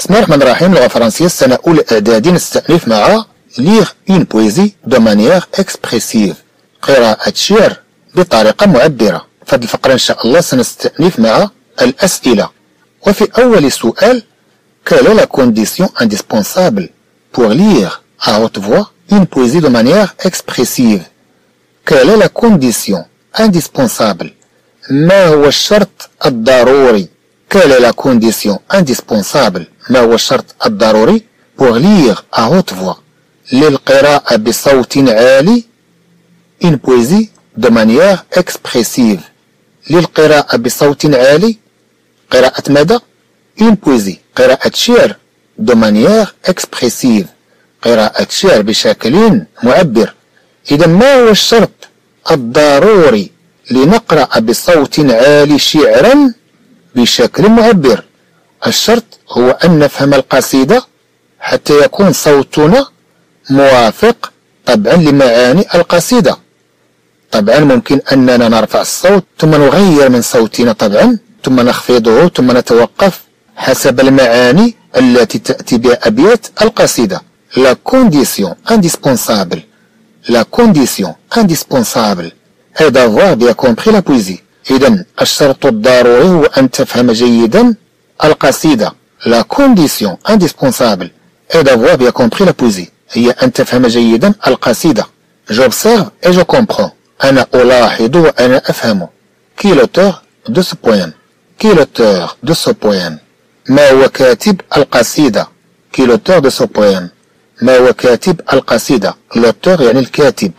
بسم الله الرحمن الرحيم. لغة فرنسية السنة أولى إعدادي نستألف مع ليغ اون بويزي دو مانيير اكسبريسيف، قراءة شعر بطريقة معبرة. في هذه الفقرة إن شاء الله سنستألف مع الأسئلة. وفي أول سؤال quelle est la condition indispensable pour lire à haute voix une poésie de manière expressive؟ quelle est la condition indispensable؟ ما هو الشرط الضروري؟ quelle est la condition indispensable؟ ما هو الشرط الضروري pour lire à haute voix؟ للقراءة بصوت عالي une poésie de manière expressive. للقراءة بصوت عالي قراءة ماذا؟ une poésie قراءة شعر de manière expressive، قراءة شعر بشكل معبر. إذا ما هو الشرط الضروري لنقرأ بصوت عالي شعرا بشكل معبر؟ الشرط هو أن نفهم القصيدة حتى يكون صوتنا موافق طبعا لمعاني القصيدة. طبعا ممكن أننا نرفع الصوت ثم نغير من صوتنا طبعا، ثم نخفضه، ثم نتوقف حسب المعاني التي تأتي بها أبيات القصيدة. La condition indispensable. La condition indispensable est d'avoir bien compris la poésie. إذن الشرط الضروري هو أن تفهم جيدا القصيدة. La condition indispensable est d'avoir bien compris la poésie. هي أن تفهم جيدا القصيدة. J'observe et je comprends. أنا ألاحظ وأنا أفهم. Qui est l'auteur de ce poème? Qui est l'auteur de ce poème? ما هو كاتب القصيدة؟ Qui est l'auteur de ce poème? ما هو كاتب القصيدة؟ l'auteur يعني الكاتب.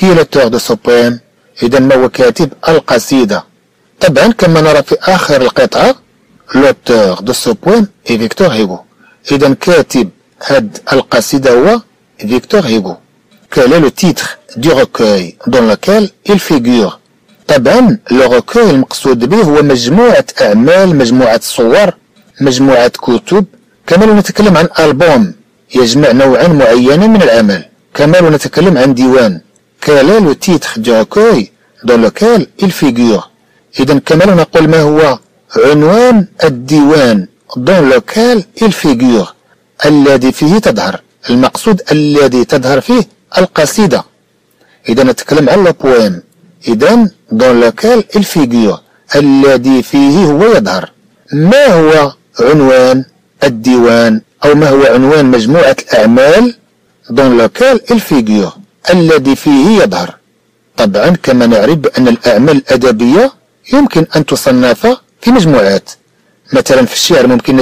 Qui est l'auteur de ce poème؟ إذا ما هو كاتب القصيدة؟ طبعا كما نرى في آخر القطعة l'auteur de ce poème est فيكتور هيغو. إذا كاتب هاد القصيدة هو فيكتور هيغو. Quel est le titre du recueil dans lequel il figure؟ طبعا le recueil المقصود به هو مجموعة أعمال، مجموعة صور، مجموعة كتب. كما لو نتكلم عن ألبوم يجمع نوعا معينا من العمل، كما لو نتكلم عن ديوان. Quel est le titre du recueil dans lequel il figure؟ إذا كما لو نقول ما هو عنوان الديوان dans lequel il figure، الذي فيه تظهر، المقصود الذي تظهر فيه القصيدة. إذا نتكلم عن لو بويم، إذا dans lequel il figure الذي فيه هو يظهر. ما هو عنوان الديوان أو ما هو عنوان مجموعة الأعمال dans lequel il figure الذي فيه يظهر؟ طبعا كما نعرف بأن الأعمال الأدبية يمكن أن تصنف في مجموعات. مثلا في الشعر ممكن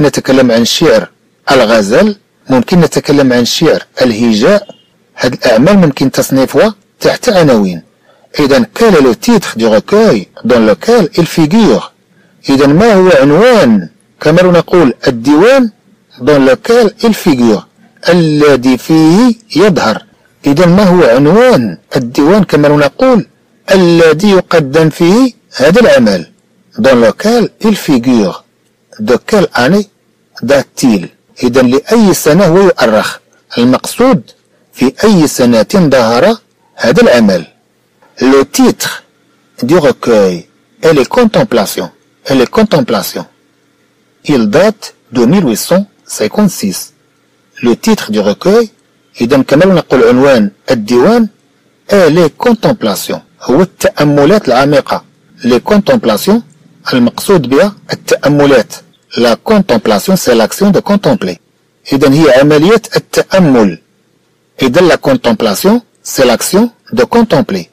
نتكلم عن شعر الغزل، ممكن نتكلم عن شعر الهجاء. هذه الأعمال ممكن تصنيفها تحت عناوين. إذا quel est le titre du recueil dans lequel il figure؟ إذا ما هو عنوان كما نقول الديوان dans lequel il figure الذي فيه يظهر. إذا ما هو عنوان الديوان كما نقول الذي يقدم فيه هذا العمل dans lequel il figure. de quelle année date-t-il؟ إذا لأي سنة هو يؤرخ، المقصود في أي سنة ظهر هذا العمل. le titre du recueil est les contemplations. Et les contemplations. Il date de 1856. Le titre du recueil, إذا كما نقول عنوان الديوان et les contemplations هو التأملات العميقة. les contemplations المقصود بها التأملات. la contemplation c'est l'action de contempler. إذا هي عملية التأمل. إذا la contemplation c'est l'action de contempler.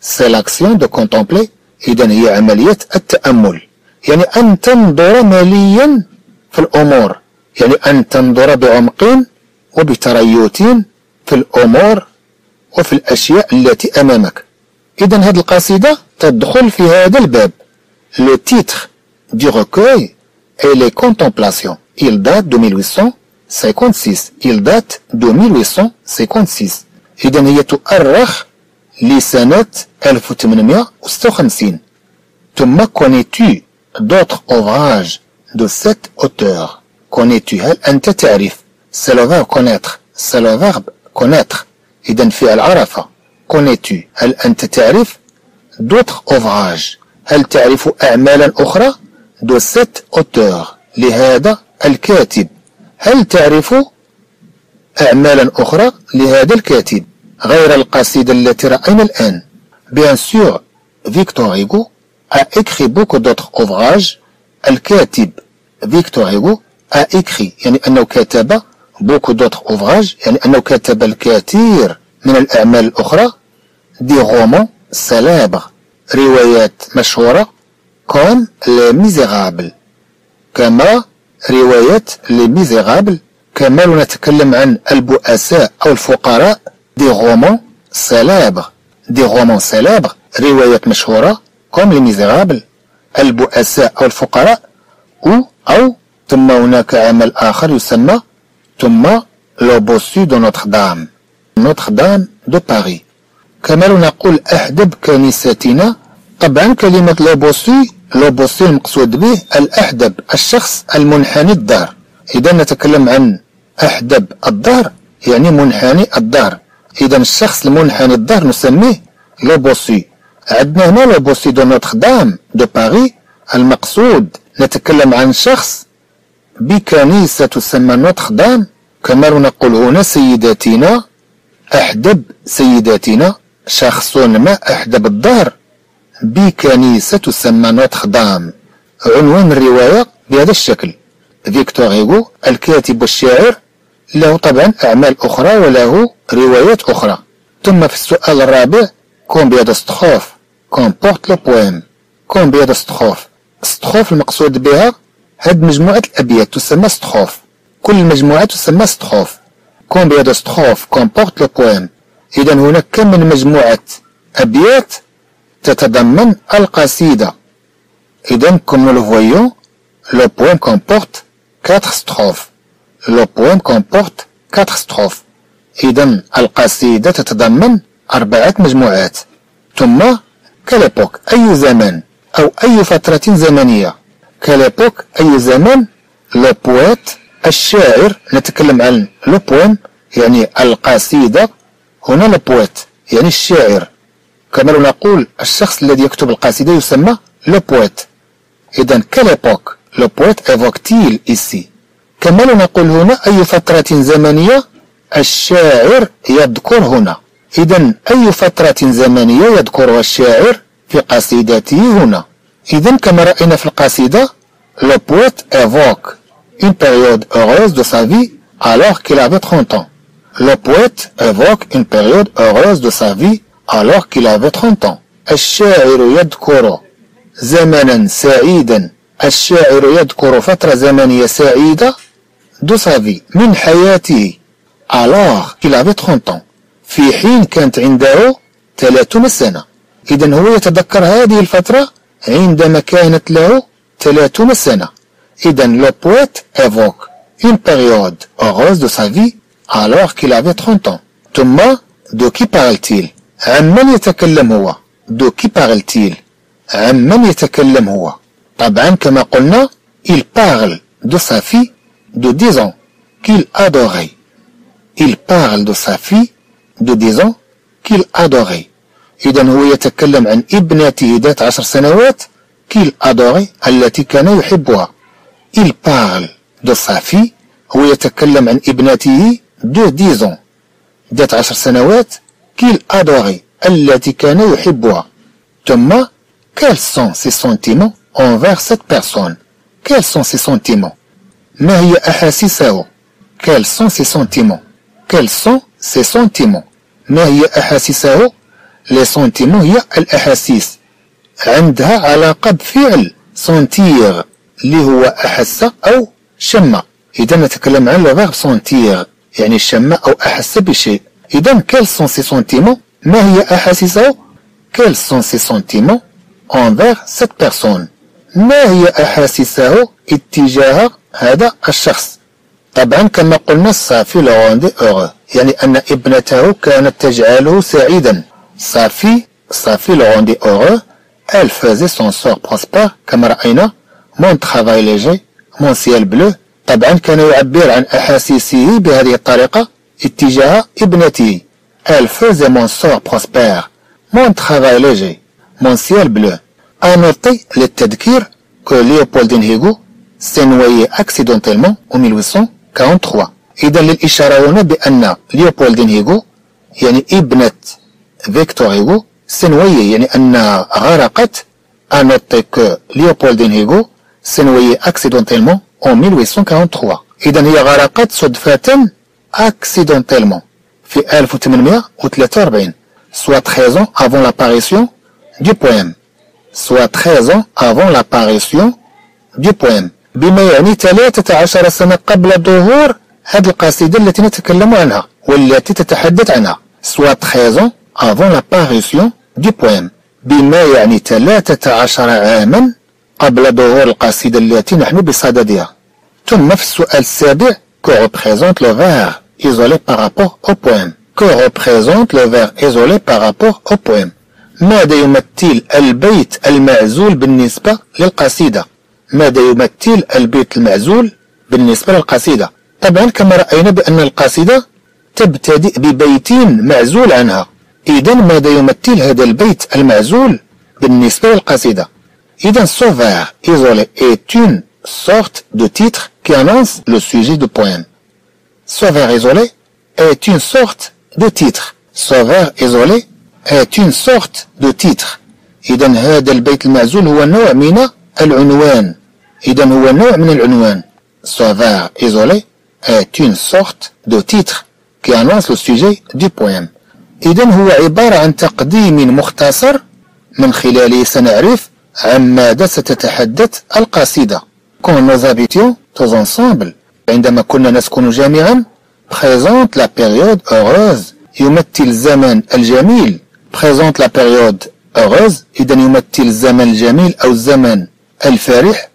c'est l'action de contempler. إذا هي عملية التأمل. يعني أن تنظر مليا في الأمور، يعني أن تنظر بعمق وبتريث في الأمور وفي الأشياء التي أمامك. إذا هذه القصيدة تدخل في هذا الباب. Le titre du recueil est les contemplations. Il date de 1856. Il date de 1856. إذا هي تؤرخ لسنة 1856. ثم connais-tu d'autres ouvrages de cet auteur? connais-tu هل أنت تعرف؟ c'est le verbe connaître. c'est le verbe connaître. إذا فعل عرفة. connais-tu هل أنت تعرف؟ d'autres ouvrages هل تعرف أعمالا أخرى؟ de cet auteur لهذا الكاتب، هل تعرف أعمالا أخرى لهذا الكاتب غير القصيدة التي رأينا الآن؟ Bien sûr, Victor Hugo a écrit beaucoup d'autres ouvrages. الكاتب Victor Hugo a écrit يعني أنه كتب beaucoup d'autres ouvrages، يعني أنه كتب الكثير من الأعمال الأخرى. Des romans célèbres، روايات مشهورة comme Les Misérables، كما رواية Les Misérables. كما لو نتكلم عن البؤساء أو الفقراء، دي غومون سلابغ، دي غومون سلابغ، روايات مشهورة كوم لي ميزيرابل، البؤساء أو الفقراء. أو ثم هناك عمل آخر يسمى ثم لو بوسو دو نوتردام، نوتردام دو باري. كما لو نقول أحدب كنيستنا، طبعا كلمة لو بوسو، لو بوسو المقصود به الأحدب، الشخص المنحني الظهر. إذا نتكلم عن أحدب الظهر يعني منحني الظهر، إذا الشخص المنحني الظهر نسميه لو بوسو. عندنا هنا لو بوسو دو نوتردام دو باري، المقصود نتكلم عن شخص بكنيسة تسمى نوتردام. كما نقول هنا سيداتنا، أحدب سيداتنا، شخص ما أحدب الظهر بكنيسة تسمى نوتردام. عنوان الرواية بهذا الشكل. فيكتور هيغو الكاتب والشاعر له طبعا أعمال أخرى وله روايات أخرى. ثم في السؤال الرابع، كومبيا دو ستخوف كومبورت لو بويم، كومبيا دو ستخوف. ستخوف المقصود بها هاد مجموعة الأبيات تسمى ستخوف، كل مجموعة تسمى ستخوف. كومبيا دو ستخوف كومبورت لو بويم، إذا هناك كم من مجموعة أبيات تتضمن القصيدة. إذا كوم لو فويون لو بويم كومبورت 4 strophes. Le poème comporte 4 strophes. إذن القصيدة تتضمن 4 مجموعات. ثم كاليبوك أي زمان أو أي فترة زمنية. كاليبوك أي زمان، لو بويت الشاعر، نتكلم عن لو بويم يعني القصيدة، هنا لو بويت يعني الشاعر. كما لو نقول الشخص الذي يكتب القصيدة يسمى لو بويت. إذن كاليبوك، لو بويت ايفوكتيل إيسي. كما لو نقول هنا أي فترة زمنية، الشاعر يذكر هنا. إذا أي فترة زمنية يذكرها الشاعر في قصيدته هنا. إذا كما رأينا في القصيدة، لو بويت ايفوك une période heureuse de sa vie alors qu'il avait 30 ans. لو بويت ايفوك une période heureuse de sa vie alors qu'il avait 30 ans. الشاعر يذكر زمنا سعيدا، الشاعر يذكر فترة زمنية سعيدة دو سافي من حياته. alors qu'il avait 30 ans، في حين كانت عنده 30 سنة. إذا هو يتذكر هذه الفترة عندما كانت له 30 سنة. إذا لو بويت évoque une période heureuse de sa vie alors qu'il avait 30 ans. ثم دو كي بارل، عمن يتكلم هو؟ دو كي بارل، عمن يتكلم هو؟ طبعا كما قلنا il parle de sa fille de 10 ans qu'il adorait. il parle de sa fille de 10 ans qu'il adorait. إذا هو يتكلم عن ابنته ذات 10 سنوات qu'il adorait، التي كان يحبها. il parle de sa fille، هو يتكلم عن ابنته de 10 ans، ذات 10 سنوات qu'il adorait، التي كان يحبها. ثم quels sont ses sentiments envers cette personne. Quels sont ses sentiments؟ ما هي أحاسيسه؟ Quels sont ses sentiments؟ Quels sont ses sentiments؟ ما هي أحاسيسه؟ Les sentiments هي الأحاسيس. عندها علاقة بفعل sentir اللي هو أحس أو شم. إذا نتكلم عن le verbe sentir يعني شم أو أحس بشيء. إذا quels sont ses sentiments؟ ما هي أحاسيسه؟ Quels sont ses sentiments envers cette personne؟ ما هي أحاسيسه اتجاه هذا الشخص؟ طبعا كما قلنا صافي لغوندي أوغ، يعني أن ابنته كانت تجعله سعيدا. صافي لغوندي أوغ elle faisait son sort prospère، كما رأينا mon travail léger mon ciel bleu. طبعا كان يعبر عن أحاسيسه بهذه الطريقة اتجاه ابنته. elle faisait mon sort prospère mon travail léger mon ciel bleu. À noter للتذكير que Léopoldine Hugo s'est noyé accidentellement en 1843. إذن الإشارة بأن ليوبولدين هيغو يعني ابنة فيكتور هيغو سنوية، يعني أنها غرقت أنتك ليوبولدين هيغو سنوية أكسيدونتيلمون أون 1843. إذن هي غرقت صدفة أكسيدونتيلمون في 1843، soit 13 ans avant l'apparition du poème. soit 13 ans avant l'apparition du poème. بما يعني 13 سنة قبل ظهور هذه القصيدة التي نتكلم عنها والتي تتحدث عنها، soit 13 ans avant l'apparition du poème، بما يعني 13 عاما قبل ظهور القصيدة التي نحن بصددها. ثم في السؤال السابع، que représente le vers isolé par rapport au poème. que représente le vers isolé par rapport au poème. ماذا يمثل البيت المعزول بالنسبة للقصيدة؟ ماذا يمثل البيت المعزول بالنسبة للقصيدة؟ طبعا كما رأينا بأن القصيدة تبتدئ ببيت معزول عنها، إذا ماذا يمثل هذا البيت المعزول بالنسبة للقصيدة؟ إذا ce vers isolé est une sorte de titre qui annonce le sujet du poème. ce vers isolé est une sorte de titre. ce vers isolé est une sorte de titre. إذا هذا البيت المعزول هو نوع من العنوان. إذا هو نوع من العنوان. ce vers isolé est une sorte de titre qui annonce le sujet du poème. إذا هو عبارة عن تقديم مختصر من خلاله سنعرف عن ماذا ستتحدث القصيدة. Quand nous habitions tous ensemble، عندما كنا نسكن جميعا، présente la période heureuse، يمثل الزمن الجميل. présente la période heureuse، إذا يمثل الزمن الجميل أو الزمن الفرح.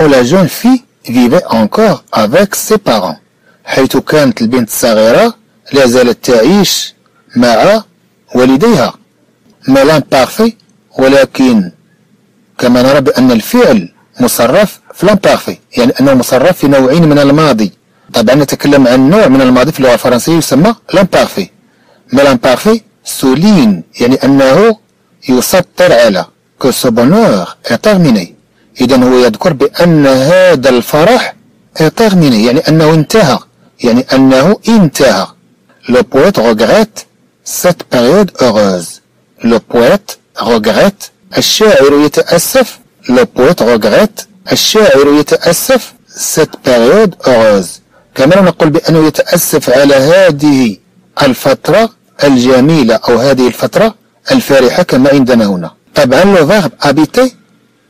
أو la jeune fille vivait encore avec ses parents، حيث كانت البنت الصغيرة لا زالت تعيش مع والديها. ملان بارفي، ولكن كما نرى بأن الفعل مصرف في لان بارفي، يعني أنه مصرف في نوعين من الماضي. طبعا نتكلم عن نوع من الماضي في اللغة الفرنسية يسمى لان بارفي. ملان بارفي سولين، يعني أنه يسطر على que ce bonheur est terminé. إذا هو يذكر بأن هذا الفرح terminé، يعني أنه انتهى، يعني أنه انتهى. Le poète regrette cette période heureuse. Le poète regrette، الشاعر يتأسف. Le poète regrette، الشاعر يتأسف cette période heureuse. كما نقول بأنه يتأسف على هذه الفترة الجميلة أو هذه الفترة الفارحة كما عندنا هنا. طبعا le verbe habiter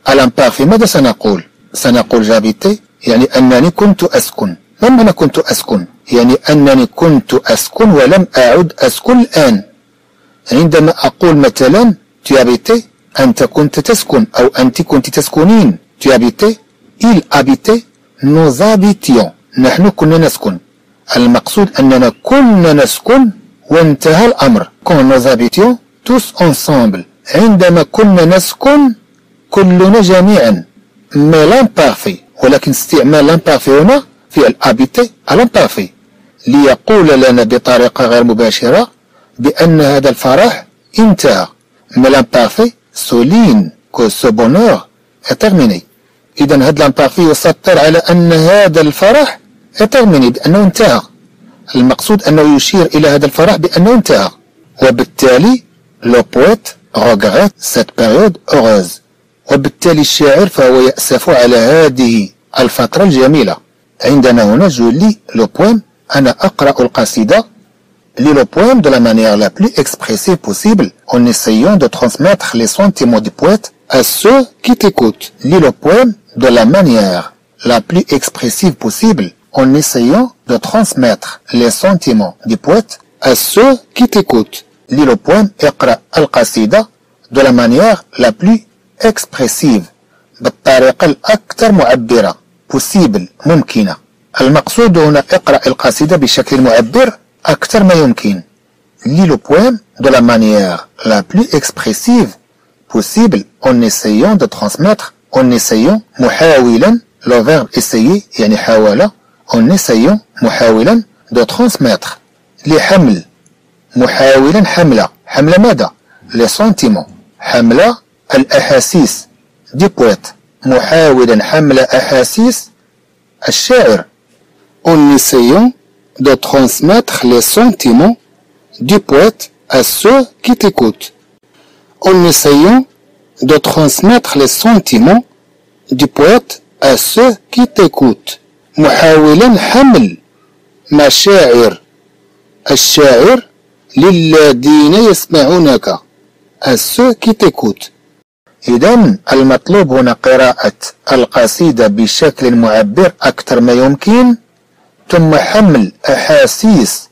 الامبارفي ماذا سنقول؟ سنقول جابيتي، يعني أنني كنت أسكن. ما معنى كنت أسكن؟ يعني أنني كنت أسكن ولم أعد أسكن الآن. عندما أقول مثلا تيابيتي، أنت كنت تسكن أو أنت كنت تسكنين. تيابيتي، إل أبيتي، نوز أبيتيون، نحن كنا نسكن. المقصود أننا كنا نسكن وانتهى الأمر. كون نوز أبيتيون توس أنسامبل، عندما كنا نسكن كلنا جميعا. ما لامبارفي، ولكن استعمال لامبارفي هنا في الابيتي الامبارفي ليقول لنا بطريقة غير مباشرة بأن هذا الفرح انتهى. ما لامبارفي سولين كو سو بونور اترميني. إذا هذا لامبارفي يسطر على أن هذا الفرح اترميني، بأنه انتهى. المقصود أنه يشير إلى هذا الفرح بأنه انتهى، وبالتالي لو بويت روغريت سيت بيريود اوغوز، وبالتالي الشاعر فهو يأسف على هذه الفترة الجميلة. عندنا هنا جولي لو بويم، أنا أقرأ القصيدة لي لو بويم دو لا مانيير لا بلو إكسبريسيف بوسيبل، أون إسيون دو ترانسميتر لي سونتيمون دو بويت أ سو كي تيكوت. لي لو بويم دو لا مانيير لا بلو إكسبريسيف بوسيبل، أون إسيون دو ترانسميتر لي سونتيمون دو بويت أ سو كي تيكوت. لي لو بويم، اقرأ القصيدة دو لا مانيير لا بلو إكسبريسيف، بالطريقة الأكثر معبرة. بوسيبل، ممكنة. المقصود هنا اقرأ القصيدة بشكل معبر أكثر ما يمكن. لي لو بويم دو لا مانيير لا بلو إكسبريسيف بوسيبل، أون إسيون دو ترانسميتر. أون إسيون محاولا، لو فيرب إسيي يعني حاول. أون إسيون محاولا دو ترانسميتر لحمل، محاولا حملة. حملة ماذا؟ لي سونتيمون، حملة الأحاسيس دي بويت. محاولا حمل أحاسيس الشاعر en essayant de transmettre les sentiments du poète à ceux qui t'écoutent. En essayant de transmettre les sentiments du poète à ceux qui t'écoutent. محاولا حمل مشاعر الشاعر للذين يسمعونك à ceux qui t'écoutent. إذن المطلوب هنا قراءة القصيدة بشكل معبر أكثر ما يمكن، ثم حمل أحاسيس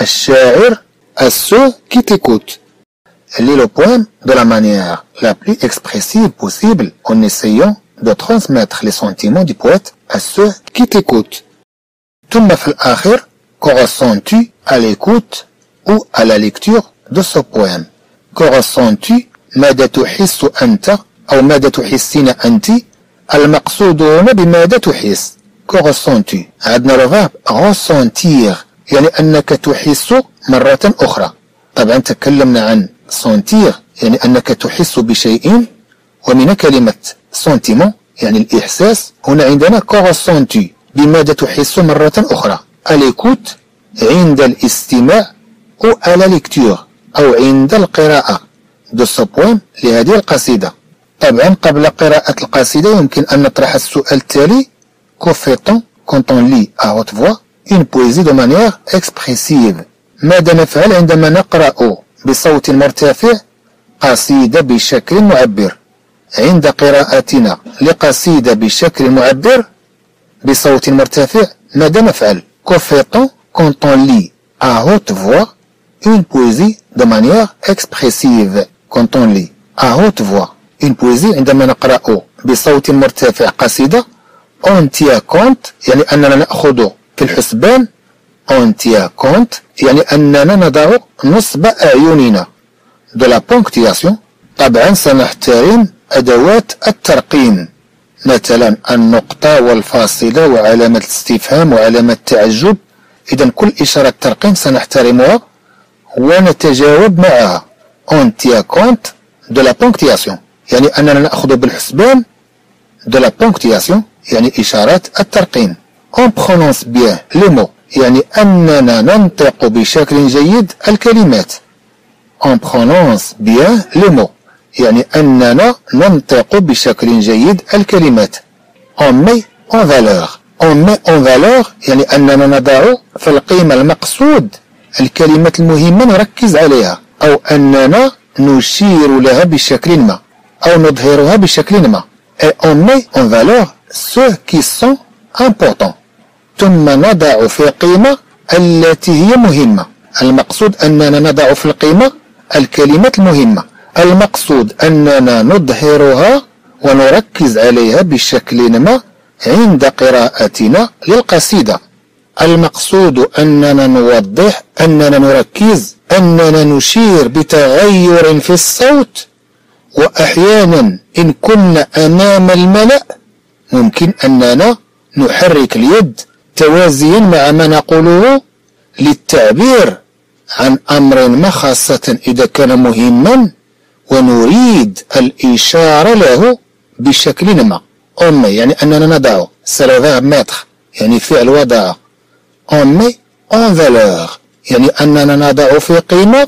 الشاعر à ceux qui t'écoutent. Lis le poème de la manière la plus expressive possible en essayant de transmettre les sentiments du poète à ceux qui t'écoutent. ثم في الآخر que ressens-tu à l'écoute ou à la lecture de ce poème? Que ressens-tu? ماذا تحس أنت أو ماذا تحسين أنت؟ المقصود هنا بماذا تحس؟ كورسونتي. عندنا رباب غوسونتيغ يعني أنك تحس مرة أخرى. طبعا تكلمنا عن سونتيغ يعني أنك تحس بشيء، ومن كلمة سونتيمون يعني الإحساس، هنا عندنا كورسونتي بماذا تحس مرة أخرى. أليكوت عند الاستماع أو ألاليكتور أو عند القراءة دو سبوين لهذه القصيدة. طبعا قبل قراءة القصيدة يمكن أن نطرح السؤال التالي: que fait-on quand on lit à haute voix une poésie de manière expressive؟ ماذا نفعل عندما نقرأ بصوت مرتفع قصيدة بشكل معبر؟ عند قراءتنا لقصيدة بشكل معبر بصوت مرتفع ماذا نفعل؟ que fait-on quand on lit à haute voix une poésie de manière expressive؟ quand on lit à haute voix une poésie عندما نقرأ بصوت مرتفع قصيدة، on tient compte يعني أننا نأخذ في الحسبان، on tient compte يعني أننا نضع نصب أعيننا de la ponctuation. طبعا سنحترم أدوات الترقيم مثلا النقطة والفاصلة وعلامة الاستفهام وعلامة التعجب، إذا كل إشارة ترقيم سنحترمها ونتجاوب معها. on tient compte de la ponctuation يعني أننا نأخذ بالحسبان de la ponctuation يعني إشارات الترقيم. on prononce bien les mots يعني أننا ننطق بشكل جيد الكلمات. on prononce bien les mots يعني أننا ننطق بشكل جيد الكلمات. on met en valeur يعني أننا نضع في القيمة المقصود الكلمات المهمة نركز عليها، أو أننا نشير لها بشكل ما أو نظهرها بشكل ما. et on met en valeur ceux qui sont importants. ثم نضع في قيمة التي هي مهمة. المقصود أننا نضع في القيمة الكلمات المهمة، المقصود أننا نظهرها ونركز عليها بشكل ما عند قراءتنا للقصيدة. المقصود أننا نوضح، أننا نركز، أننا نشير بتغير في الصوت، وأحيانا إن كنا أمام الملأ ممكن أننا نحرك اليد توازيا مع ما نقوله للتعبير عن أمر ما، خاصة إذا كان مهما ونريد الإشارة له بشكل ما. يعني أننا نضع سلافار متر يعني فعل وضع. on met en valeur يعني أننا نضع في قيمة،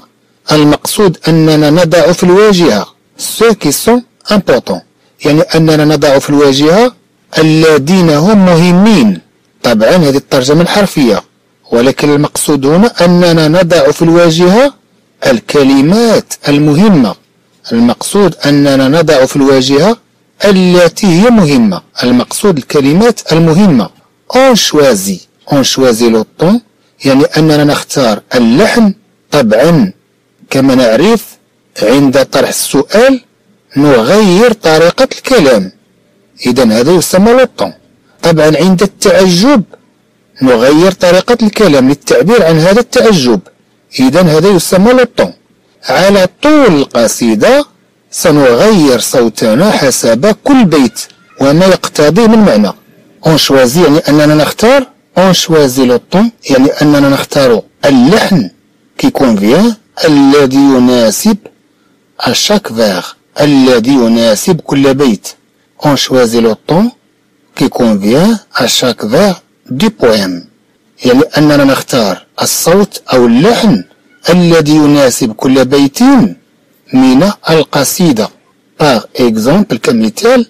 المقصود أننا نضع في الواجهة ceux qui sont importants يعني أننا نضع في الواجهة الذين هم مهمين. طبعا هذه الترجمة الحرفية، ولكن المقصود هنا أننا نضع في الواجهة الكلمات المهمة، المقصود أننا نضع في الواجهة التي هي مهمة، المقصود الكلمات المهمة. on choisit le ton يعني أننا نختار اللحن. طبعا كما نعرف عند طرح السؤال نغير طريقة الكلام، إذا هذا يسمى لو طون. طبعا عند التعجب نغير طريقة الكلام للتعبير عن هذا التعجب، إذا هذا يسمى لو طون. على طول القصيدة سنغير صوتنا حسب كل بيت وما يقتضي من معنى. on choisit يعني أننا نختار، on choisit le ton يعني أننا نختار اللحن qui convient الذي يناسب à chaque vers الذي يناسب كل بيت. on choisit le ton qui convient à chaque vers du poème. يعني أننا نختار الصوت أو اللحن الذي يناسب كل بيت من القصيدة. Par exemple, كمثال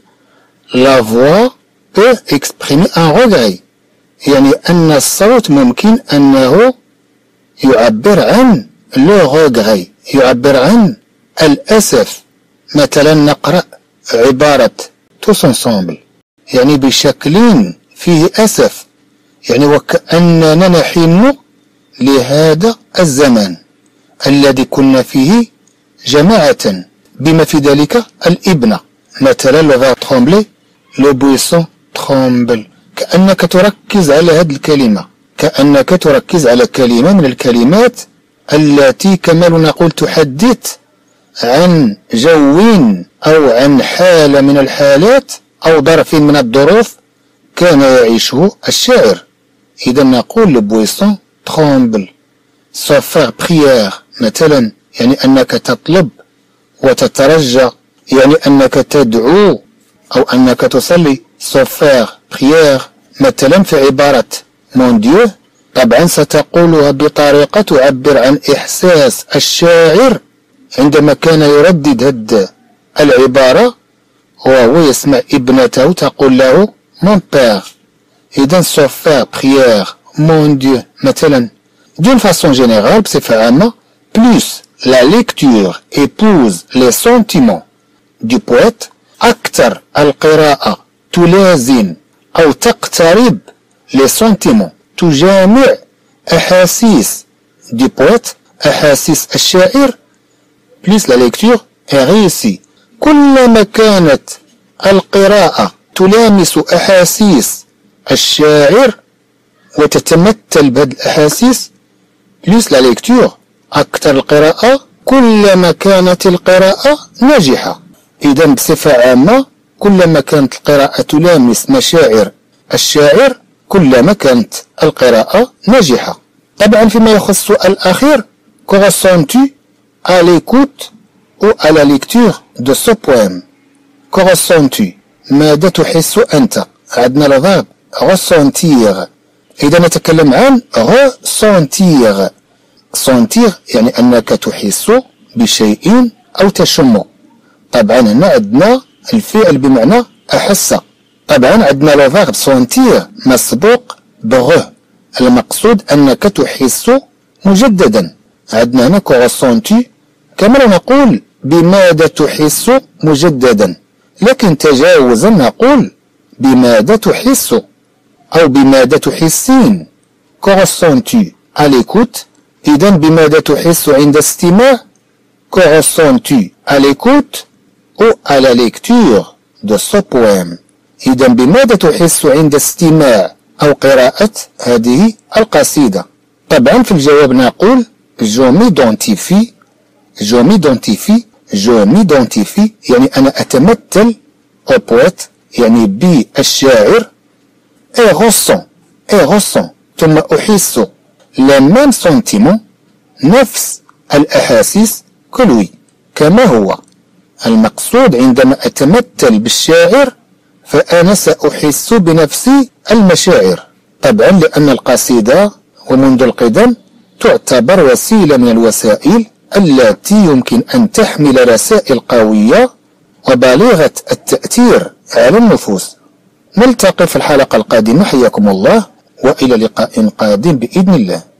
La voix peut exprimer un regret. يعني أن الصوت ممكن أنه يعبر عن le regret, يعبر عن الأسف. مثلا نقرأ عبارة tous ensemble يعني بشكل فيه أسف، يعني وكأننا نحن لهذا الزمن الذي كنا فيه جماعة، بما في ذلك الإبنة. مثلا لو ترومبلي لو بويسون ترومبل، كأنك تركز على هذه الكلمة، كأنك تركز على كلمة من الكلمات التي كما نقول تحدث عن جو أو عن حالة من الحالات أو ظرف من الظروف كان يعيشه الشاعر. إذا نقول لو بويسون ترومبل سوفار بريير مثلا، يعني أنك تطلب وتترجى، يعني أنك تدعو أو أنك تصلي. سوفار بريير مثلا في عبارة مون ديو، طبعا ستقولها بطريقة تعبر عن إحساس الشاعر عندما كان يردد هذه العبارة وهو يسمع ابنته تقول له مون بير. إذا سوفار بريير مون ديو مثلا. D'une façon générale, بصفة عامة، plus la lecture épouse les sentiments du poète، أكثر القراءة تلازم أو تقترب les sentiments، تجامع أحاسيس du poète، أحاسيس الشاعر، plus la lecture est réussie. كلما كانت القراءة تلامس أحاسيس الشاعر وتتمثل بهذه الأحاسيس، plus la lecture أكثر القراءة، كلما كانت القراءة ناجحة. إذا بصفة عامة كلما كانت القراءة تلامس مشاعر الشاعر كلما كانت القراءة ناجحة. طبعا فيما يخص السؤال الأخير، correspond-tu à l'écoute ou à la lecture de ce poème؟ correspond-tu ماذا تحس أنت؟ عندنا لفاب ressentir. إذا نتكلم عن ressentir. sentir يعني أنك تحس بشيء أو تشمه. طبعا هنا عندنا الفعل بمعنى أحس. طبعا عندنا لو فيرب sentir مسبوق بغه، المقصود أنك تحس مجددا. عندنا هنا ressentir كما نقول بماذا تحس مجددا، لكن تجاوزا نقول بماذا تحس أو بماذا تحسين. correspond-tu à l'écoute؟ إذا بماذا تحس عند استماع؟ correspond-tu à l'écoute ou à la lecture de ce poème؟ إذا بماذا تحس عند استماع أو قراءة هذه القصيدة؟ طبعا في الجواب نقول je m'identifie je m'identifie je m'identifie، يعني أنا أتمثل au poète يعني بالشاعر. et ressent ثم أحس les mêmes sentiments نفس الأحاسيس كلوي كما هو. المقصود عندما أتمثل بالشاعر فأنا سأحس بنفسي المشاعر. طبعا لأن القصيدة ومنذ القدم تعتبر وسيلة من الوسائل التي يمكن أن تحمل رسائل قوية وبالغة التأثير على النفوس. نلتقي في الحلقة القادمة، حياكم الله، وإلى لقاء قادم بإذن الله.